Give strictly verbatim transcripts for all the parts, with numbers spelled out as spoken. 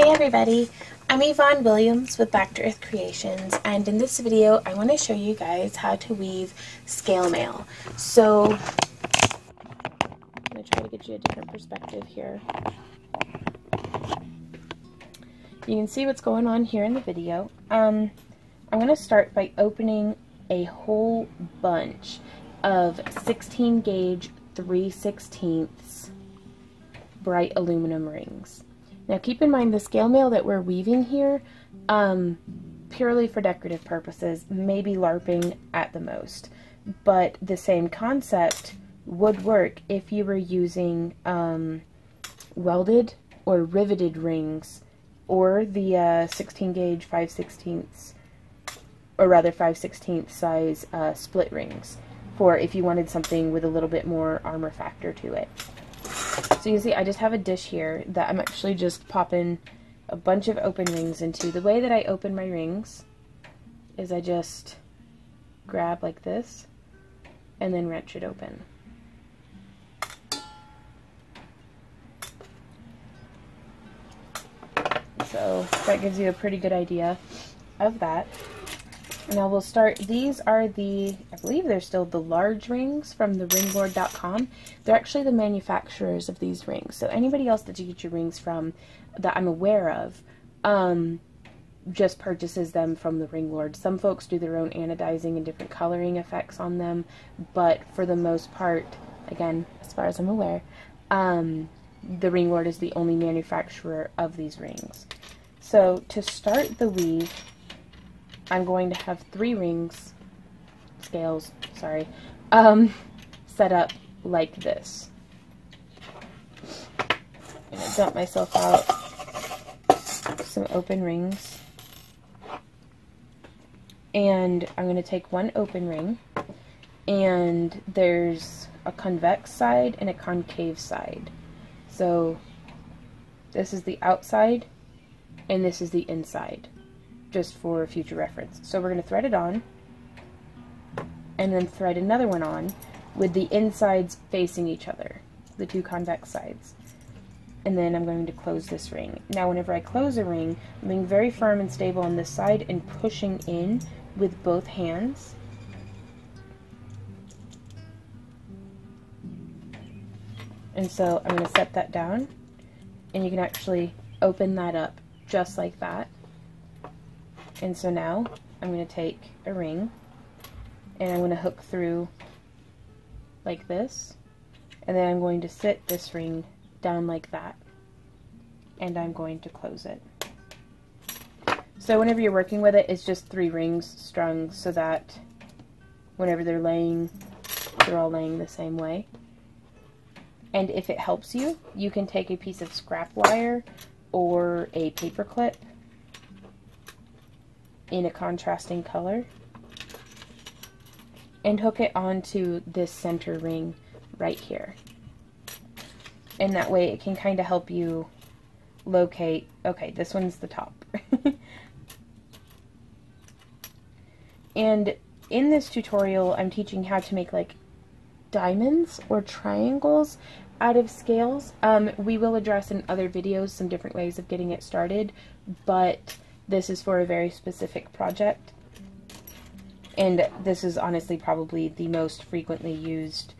Hey everybody, I'm Yvonne Williams with Back to Earth Creations, and in this video I want to show you guys how to weave scalemaille. So I'm going to try to get you a different perspective here. You can see what's going on here in the video. Um, I'm going to start by opening a whole bunch of sixteen gauge three sixteenths bright aluminum rings. Now keep in mind the scalemaille that we're weaving here, um, purely for decorative purposes, maybe LARPing at the most. But the same concept would work if you were using um, welded or riveted rings, or the uh, sixteen gauge five sixteenths, or rather five sixteenths size uh, split rings, for if you wanted something with a little bit more armor factor to it. So you can see I just have a dish here that I'm actually just popping a bunch of open rings into. The way that I open my rings is I just grab like this and then wrench it open. So that gives you a pretty good idea of that. Now we'll start, these are the, I believe they're still the large rings from the ringlord dot com. They're actually the manufacturers of these rings. So anybody else that you get your rings from that I'm aware of um, just purchases them from the Ringlord. Some folks do their own anodizing and different coloring effects on them, but for the most part, again, as far as I'm aware, um, the Ringlord is the only manufacturer of these rings. So to start the weave, I'm going to have three rings, scales, sorry, um, set up like this. I'm going to dump myself out some open rings. And I'm going to take one open ring, and there's a convex side and a concave side. So this is the outside, and this is the inside, just for future reference. So we're going to thread it on, and then thread another one on with the insides facing each other, the two convex sides. And then I'm going to close this ring. Now whenever I close a ring, I'm being very firm and stable on this side and pushing in with both hands. And so I'm going to set that down, and you can actually open that up just like that. And so now I'm going to take a ring, and I'm going to hook through like this, and then I'm going to sit this ring down like that, and I'm going to close it. So whenever you're working with it, it's just three rings strung so that whenever they're laying, they're all laying the same way. And if it helps you, you can take a piece of scrap wire or a paper clip in a contrasting color and hook it onto this center ring right here, and that way it can kind of help you locate, okay, this one's the top. And in this tutorial I'm teaching how to make like diamonds or triangles out of scales. Um, we will address in other videos some different ways of getting it started, but this is for a very specific project, and this is honestly probably the most frequently used,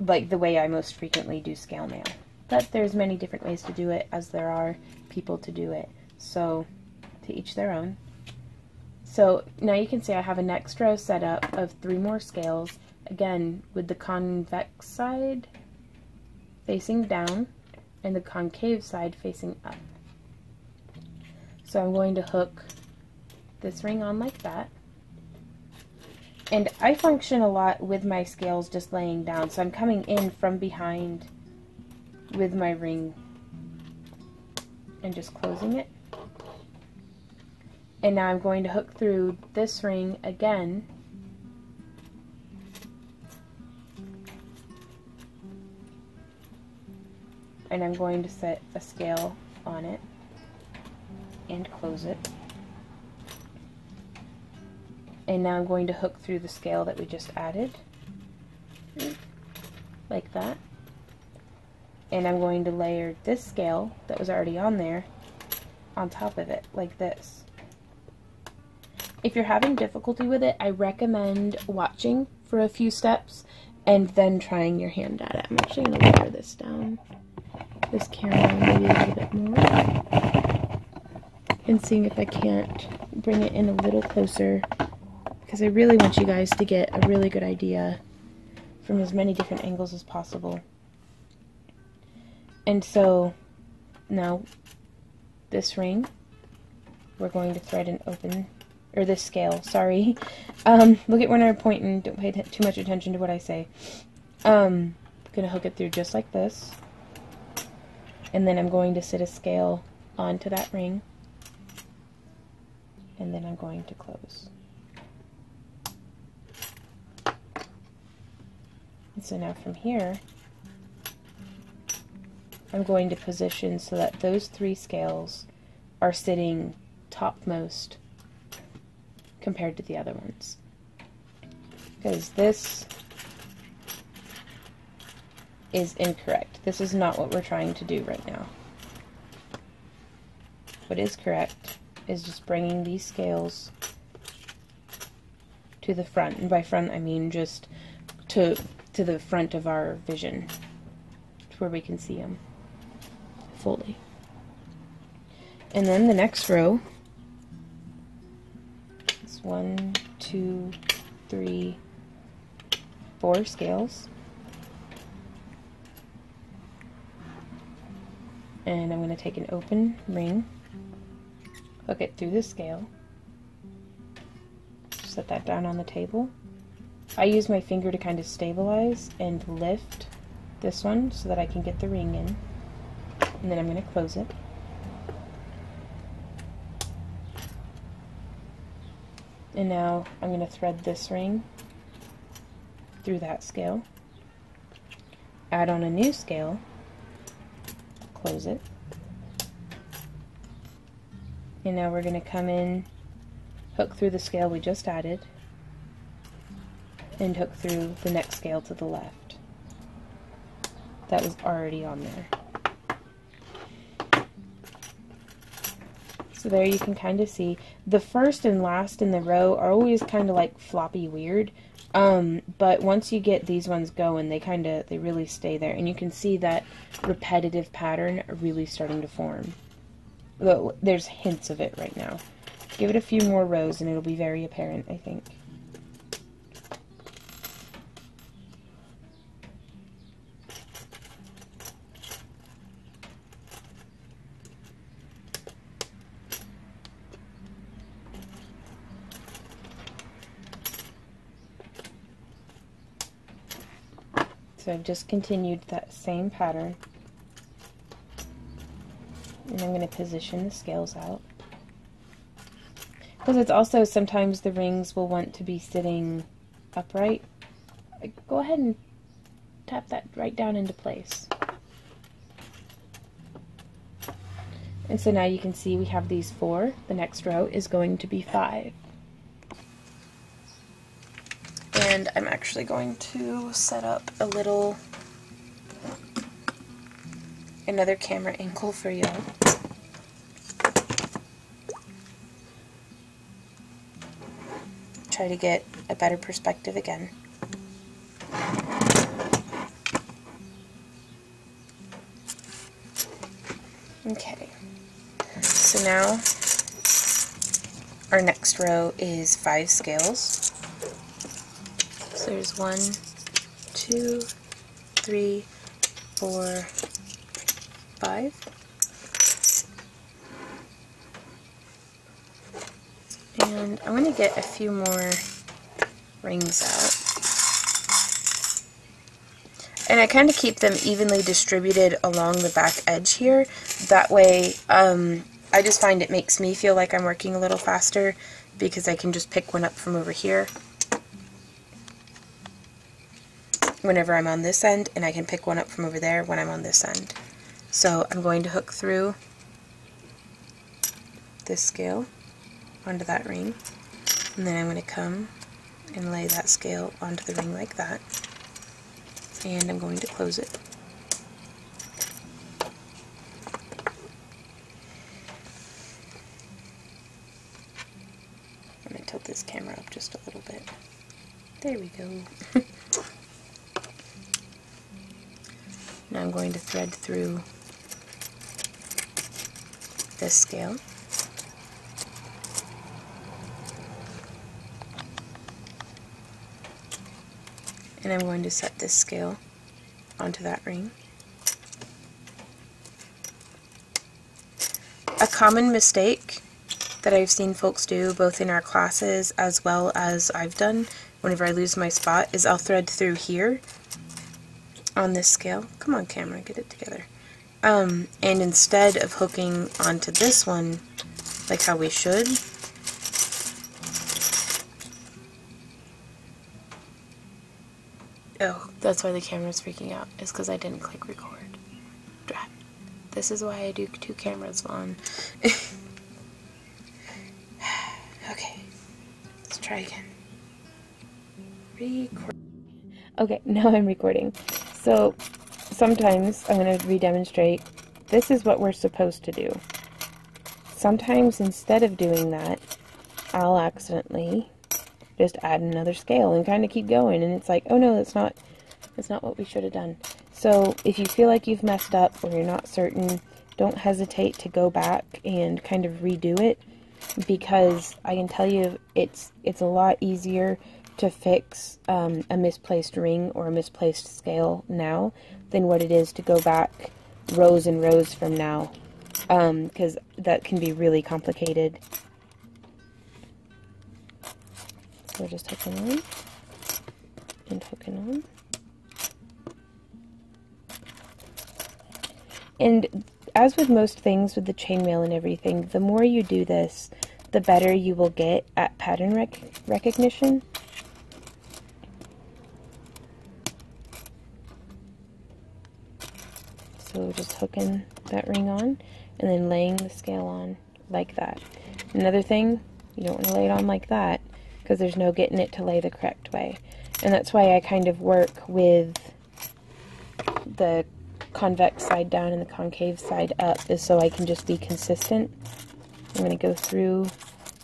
like the way I most frequently do scalemaille. But there's many different ways to do it as there are people to do it, so to each their own. So now you can see I have a next row set up of three more scales, again with the convex side facing down and the concave side facing up. So I'm going to hook this ring on like that. And I function a lot with my scales just laying down, so I'm coming in from behind with my ring and just closing it. And now I'm going to hook through this ring again and I'm going to set a scale on it and close it. And now I'm going to hook through the scale that we just added like that, and I'm going to layer this scale that was already on there on top of it like this. If you're having difficulty with it, I recommend watching for a few steps and then trying your hand at it. I'm actually going to lower this down, this camera, maybe a little bit more, and seeing if I can't bring it in a little closer, because I really want you guys to get a really good idea from as many different angles as possible. And so now this ring, we're going to thread and open, or this scale, sorry. Um, look at when I'm pointing, don't pay too much attention to what I say. Um, I'm going to hook it through just like this, and then I'm going to sit a scale onto that ring, and then I'm going to close. And so now from here, I'm going to position so that those three scales are sitting topmost compared to the other ones, because this is incorrect. This is not what we're trying to do right now. What is correct is just bringing these scales to the front, and by front I mean just to to the front of our vision, to where we can see them fully. And then the next row, one, two, three, four scales, and I'm going to take an open ring, hook it through the scale, set that down on the table. I use my finger to kind of stabilize and lift this one so that I can get the ring in, and then I'm going to close it. And now I'm going to thread this ring through that scale, add on a new scale, close it, and now we're going to come in, hook through the scale we just added, and hook through the next scale to the left. That was already on there. So there you can kind of see. The first and last in the row are always kind of like floppy weird, um, but once you get these ones going, they kind of, they really stay there. And you can see that repetitive pattern really starting to form. Though there's hints of it right now. Give it a few more rows and it'll be very apparent, I think. So I've just continued that same pattern, and I'm going to position the scales out, because it's also sometimes the rings will want to be sitting upright. Go ahead and tap that right down into place. And so now you can see we have these four. The next row is going to be five. And I'm actually going to set up a little, another camera angle for you. Try to get a better perspective again. Okay, so now our next row is five scales. So there's one, two, three, four, five. And I'm going to get a few more rings out. And I kind of keep them evenly distributed along the back edge here. That way, um, I just find it makes me feel like I'm working a little faster, because I can just pick one up from over here whenever I'm on this end, and I can pick one up from over there when I'm on this end. So I'm going to hook through this scale onto that ring, and then I'm going to come and lay that scale onto the ring like that, and I'm going to close it. this camera up just a little bit. There we go. Now I'm going to thread through this scale. And I'm going to set this scale onto that ring. A common mistake that I've seen folks do, both in our classes as well as I've done whenever I lose my spot, is I'll thread through here on this scale. Come on, camera, get it together. Um, and instead of hooking onto this one like how we should, oh, that's why the camera's freaking out, is because I didn't click record. This is why I do two cameras on. Okay, let's try again. Record. Okay, now I'm recording. So sometimes I'm going to redemonstrate. This is what we're supposed to do. Sometimes instead of doing that, I'll accidentally just add another scale and kind of keep going, and it's like, oh no, that's not that's not what we should have done. So if you feel like you've messed up or you're not certain, don't hesitate to go back and kind of redo it, because I can tell you it's it's a lot easier to fix um, a misplaced ring or a misplaced scale now than what it is to go back rows and rows from now, because um, that can be really complicated. So we're just hooking on and hooking on. And as with most things with the chainmail and everything, the more you do this, the better you will get at pattern rec recognition. So we're just hooking that ring on and then laying the scale on like that. Another thing, you don't want to lay it on like that, because there's no getting it to lay the correct way. And that's why I kind of work with the convex side down and the concave side up, is so I can just be consistent. I'm going to go through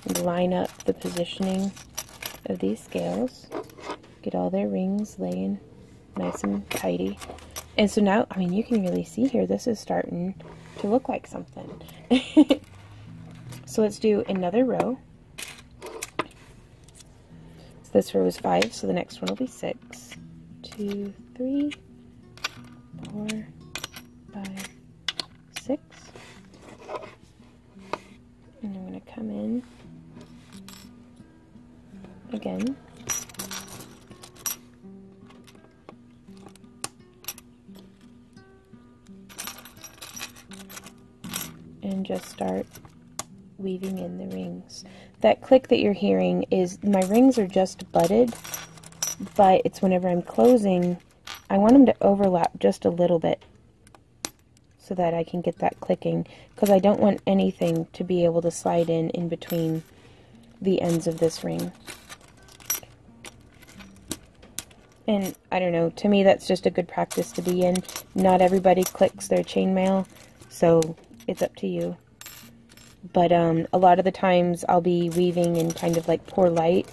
and line up the positioning of these scales, get all their rings laying nice and tidy. And so now, I mean, you can really see here, this is starting to look like something. So let's do another row. So this row is five, so the next one will be six. Two, three, four, five, six. And I'm going to come in again. And just start weaving in the rings. That click that you're hearing is, my rings are just butted, but it's whenever I'm closing, I want them to overlap just a little bit so that I can get that clicking, because I don't want anything to be able to slide in in between the ends of this ring. And I don't know, to me that's just a good practice to be in. Not everybody clicks their chainmail, so it's up to you. But um, a lot of the times I'll be weaving in kind of like poor light,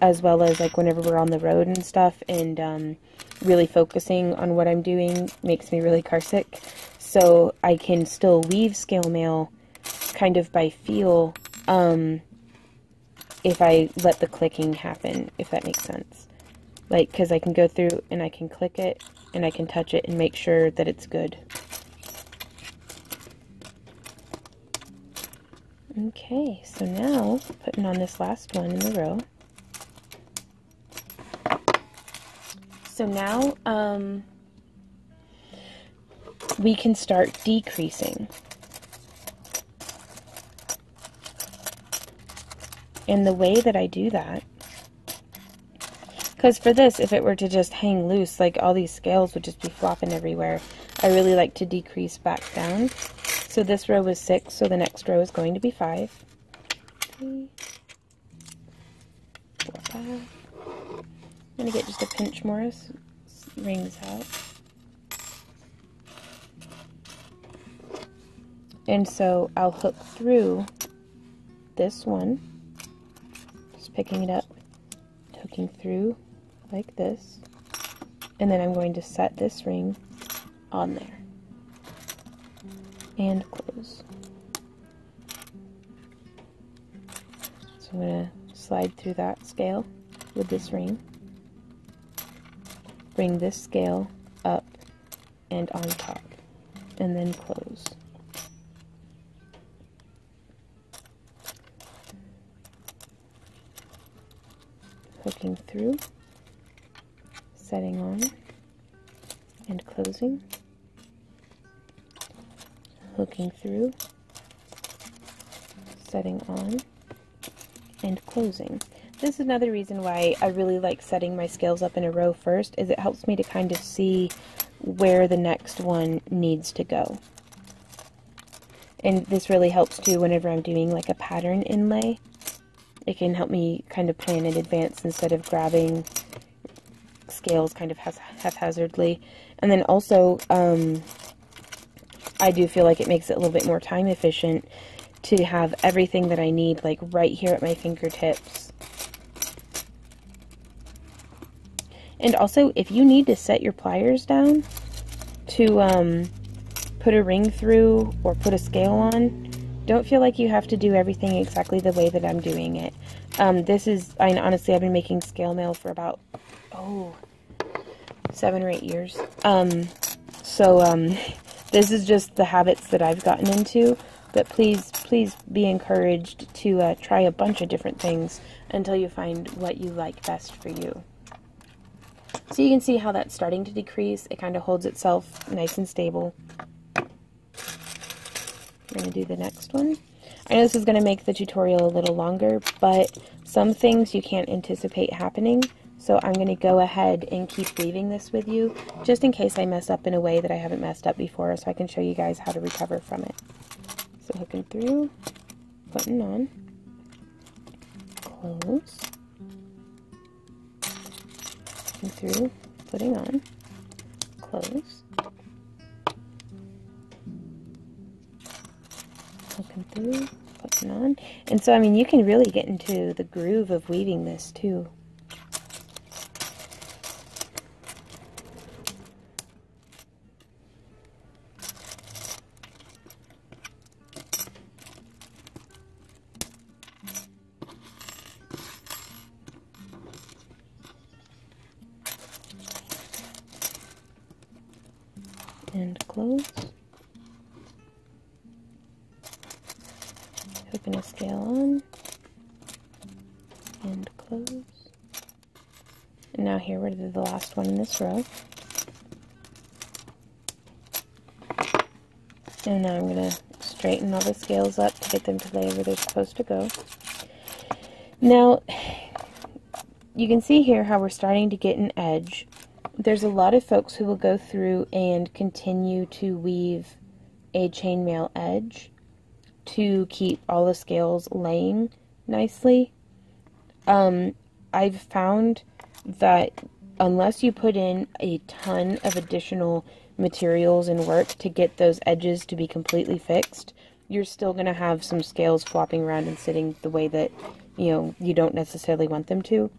as well as like whenever we're on the road and stuff, and um, really focusing on what I'm doing makes me really car sick. So I can still weave scalemaille kind of by feel, um, if I let the clicking happen, if that makes sense. Like, because I can go through and I can click it and I can touch it and make sure that it's good. Okay, so now putting on this last one in the row. So now um, we can start decreasing. And the way that I do that, because for this, if it were to just hang loose, like all these scales would just be flopping everywhere, I really like to decrease back down. So this row was six, so the next row is going to be five. Three, four, five. I'm going to get just a pinch more rings out. And so I'll hook through this one, just picking it up, poking through like this, and then I'm going to set this ring on there and close. So I'm going to slide through that scale with this ring, bring this scale up and on top, and then close. Hooking through, setting on, and closing. Hooking through, setting on, and closing. This is another reason why I really like setting my scales up in a row first, is it helps me to kind of see where the next one needs to go. And this really helps too whenever I'm doing like a pattern inlay. It can help me kind of plan in advance instead of grabbing scales kind of haphazardly. And then also, um, I do feel like it makes it a little bit more time efficient to have everything that I need like right here at my fingertips. And also, if you need to set your pliers down to um, put a ring through or put a scale on, don't feel like you have to do everything exactly the way that I'm doing it. Um, this is, I mean, honestly, I've been making scalemaille for about, oh, seven or eight years. Um, so um, this is just the habits that I've gotten into. But please, please be encouraged to uh, try a bunch of different things until you find what you like best for you. So you can see how that's starting to decrease. It kind of holds itself nice and stable. We're going to do the next one. I know this is going to make the tutorial a little longer, but some things you can't anticipate happening. So I'm going to go ahead and keep leaving this with you, just in case I mess up in a way that I haven't messed up before, so I can show you guys how to recover from it. So hooking through, putting on, close, hooking through, putting on, close, hooking through, putting on. And so, I mean, you can really get into the groove of weaving this too. And close. Hooking a scale on. And close. And now here we're the last one in this row. And now I'm going to straighten all the scales up to get them to lay where they're supposed to go. Now, you can see here how we're starting to get an edge. There's a lot of folks who will go through and continue to weave a chainmail edge to keep all the scales laying nicely. Um, I've found that unless you put in a ton of additional materials and work to get those edges to be completely fixed, you're still going to have some scales flopping around and sitting the way that, you know, you don't necessarily want them to.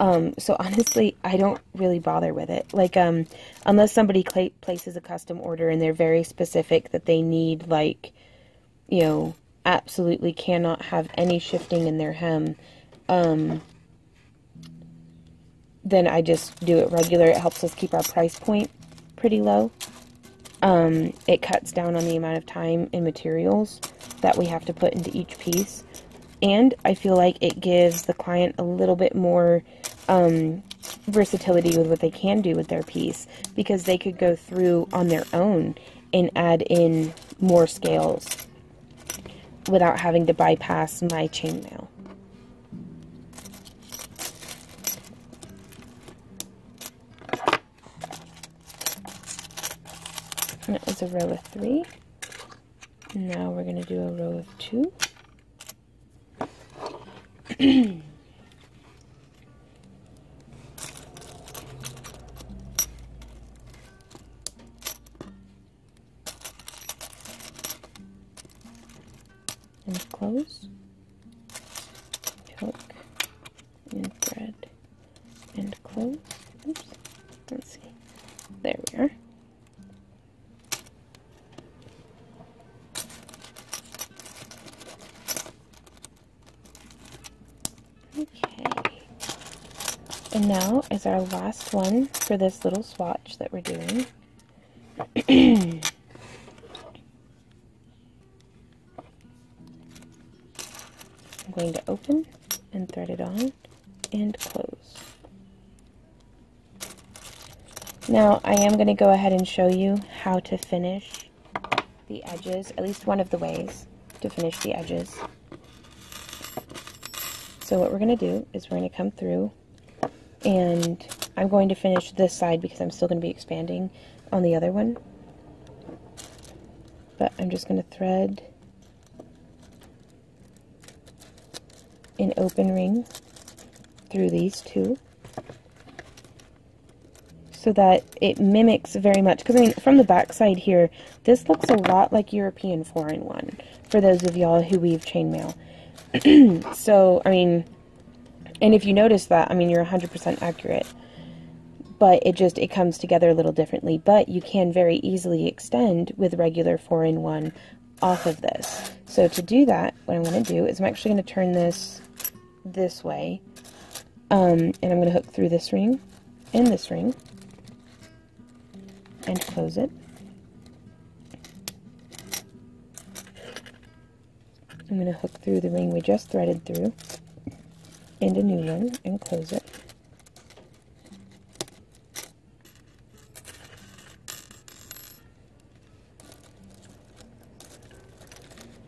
Um, so honestly, I don't really bother with it. Like, um, unless somebody places a custom order and they're very specific that they need, like, you know, absolutely cannot have any shifting in their hem, um, then I just do it regular. It helps us keep our price point pretty low. Um, it cuts down on the amount of time and materials that we have to put into each piece. And I feel like it gives the client a little bit more um, versatility with what they can do with their piece, because they could go through on their own and add in more scales without having to bypass my chainmail. That was a row of three. Now we're going to do a row of two. And close, hook, and thread, and close. Oops, let's see. There we are. Okay. And now is our last one for this little swatch that we're doing. I'm going to open and thread it on and close. Now I am going to go ahead and show you how to finish the edges, at least one of the ways to finish the edges. So what we're going to do is we're going to come through, and I'm going to finish this side because I'm still going to be expanding on the other one. But I'm just going to thread an open ring through these two, so that it mimics very much, because I mean, from the back side here, this looks a lot like European four in one, for those of y'all who weave chainmail. So, I mean, and if you notice that, I mean, you're one hundred percent accurate, but it just, it comes together a little differently, but you can very easily extend with regular four in one off of this. So to do that, what I'm going to do is I'm actually going to turn this this way, um, and I'm going to hook through this ring and this ring, and close it. I'm going to hook through the ring we just threaded through and a new one and close it.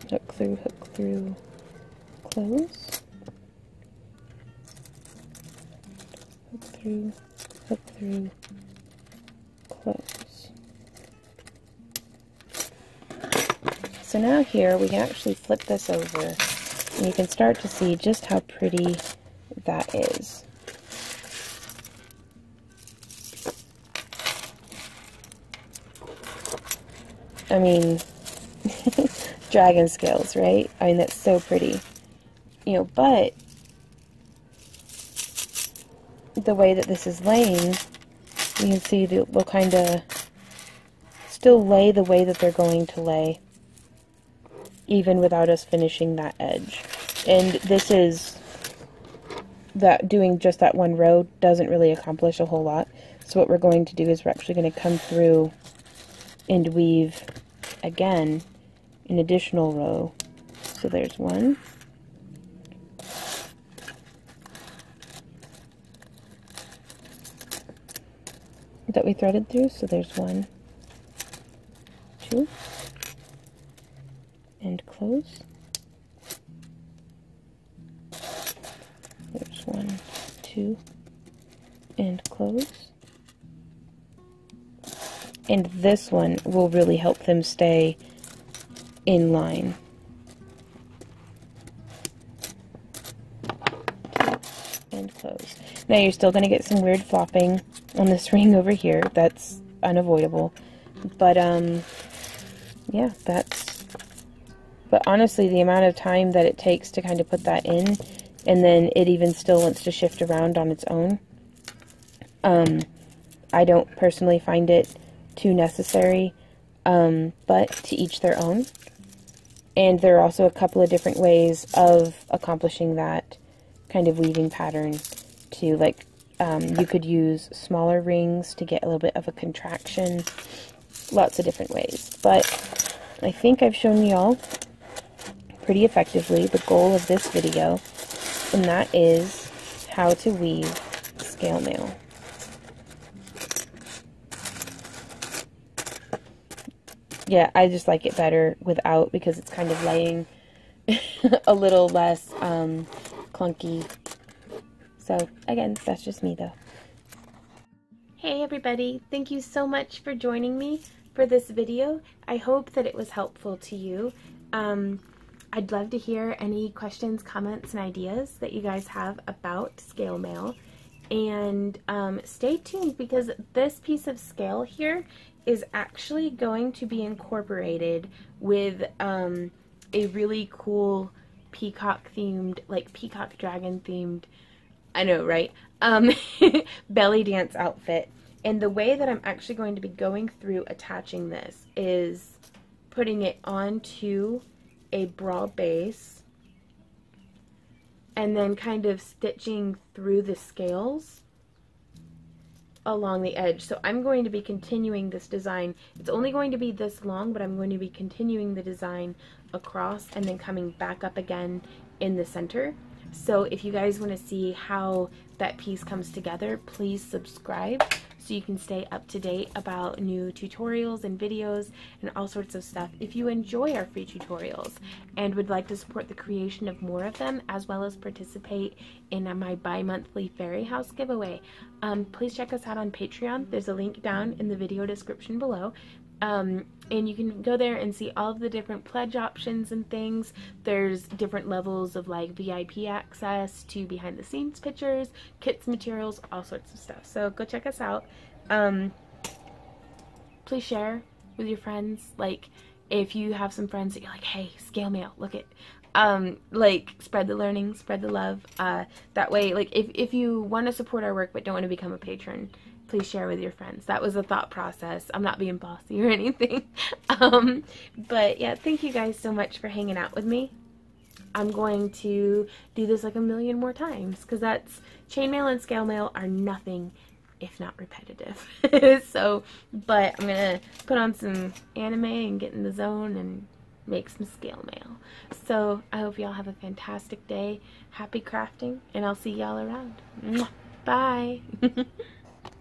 Hook through, hook through, close. Hook through, hook through, close. So now here we can actually flip this over and you can start to see just how pretty that is. I mean, dragon scales, right? I mean, that's so pretty. You know, but the way that this is laying, you can see that we'll kind of still lay the way that they're going to lay, even without us finishing that edge. And this is, that doing just that one row doesn't really accomplish a whole lot. So what we're going to do is we're actually going to come through and weave again an additional row. So there's one. That we threaded through, so there's one, two, and close. There's one, two, and close. And this one will really help them stay in line. And close. Now you're still going to get some weird flopping on this ring over here. That's unavoidable. But, um, yeah, that's... But honestly, the amount of time that it takes to kind of put that in, and then it even still wants to shift around on its own, um, I don't personally find it too necessary, um, but to each their own. And there are also a couple of different ways of accomplishing that kind of weaving pattern too. Like, um, you could use smaller rings to get a little bit of a contraction, lots of different ways. But I think I've shown y'all pretty effectively the goal of this video, and that is how to weave scalemaille. Yeah, I just like it better without, because it's kind of laying a little less um, clunky. So again, that's just me though. Hey everybody, thank you so much for joining me for this video. I hope that it was helpful to you. Um, I'd love to hear any questions, comments, and ideas that you guys have about scalemaille. And um, stay tuned, because this piece of scale here is actually going to be incorporated with um, a really cool peacock themed, like peacock dragon themed, I know, right, um, belly dance outfit. And the way that I'm actually going to be going through attaching this is putting it onto a bra base and then kind of stitching through the scales along the edge. So I'm going to be continuing this design. It's only going to be this long, but I'm going to be continuing the design across and then coming back up again in the center. So if you guys want to see how that piece comes together, please subscribe so you can stay up to date about new tutorials and videos and all sorts of stuff. If you enjoy our free tutorials and would like to support the creation of more of them, as well as participate in my bi-monthly fairy house giveaway, um, please check us out on Patreon. There's a link down in the video description below. Um, and you can go there and see all of the different pledge options and things. There's different levels of like V I P access to behind the scenes pictures, kits, materials, all sorts of stuff. So go check us out. Um, please share with your friends. Like if you have some friends that you're like, hey, scalemaille, look at, um, like spread the learning, spread the love. Uh, that way, like if, if you want to support our work but don't want to become a patron, please share with your friends. That was a thought process. I'm not being bossy or anything. Um, but yeah, thank you guys so much for hanging out with me. I'm going to do this like a million more times because that's, chainmail and scalemaille are nothing if not repetitive. So, but I'm going to put on some anime and get in the zone and make some scalemaille. So I hope y'all have a fantastic day. Happy crafting, and I'll see y'all around. Mwah. Bye.